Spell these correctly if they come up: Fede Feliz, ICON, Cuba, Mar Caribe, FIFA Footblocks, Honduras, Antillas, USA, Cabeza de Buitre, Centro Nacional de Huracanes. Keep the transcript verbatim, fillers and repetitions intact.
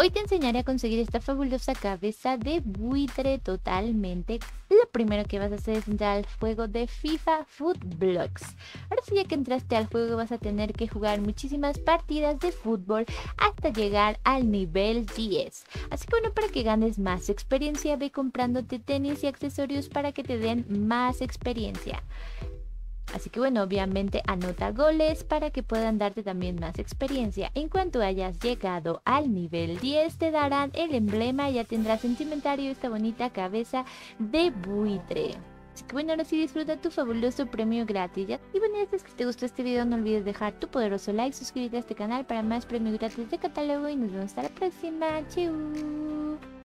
Hoy te enseñaré a conseguir esta fabulosa cabeza de buitre totalmente. Lo primero que vas a hacer es entrar al juego de FIFA Footblocks. Ahora sí, ya que entraste al juego, vas a tener que jugar muchísimas partidas de fútbol hasta llegar al nivel diez. Así que bueno, para que ganes más experiencia, ve comprándote tenis y accesorios para que te den más experiencia. Así que bueno, obviamente anota goles para que puedan darte también más experiencia. En cuanto hayas llegado al nivel diez, te darán el emblema y ya tendrás en tu inventario esta bonita cabeza de buitre. Así que bueno, ahora sí disfruta tu fabuloso premio gratis. Y bueno, ya sabes que si te gustó este video, no olvides dejar tu poderoso like, suscríbete a este canal para más premios gratis de catálogo y nos vemos hasta la próxima. Chau.